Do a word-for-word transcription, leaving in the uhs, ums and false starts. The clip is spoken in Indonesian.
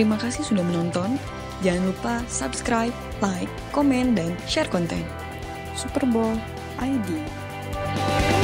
Terima kasih sudah menonton. Jangan lupa subscribe, like, komen, dan share konten. Superball I D.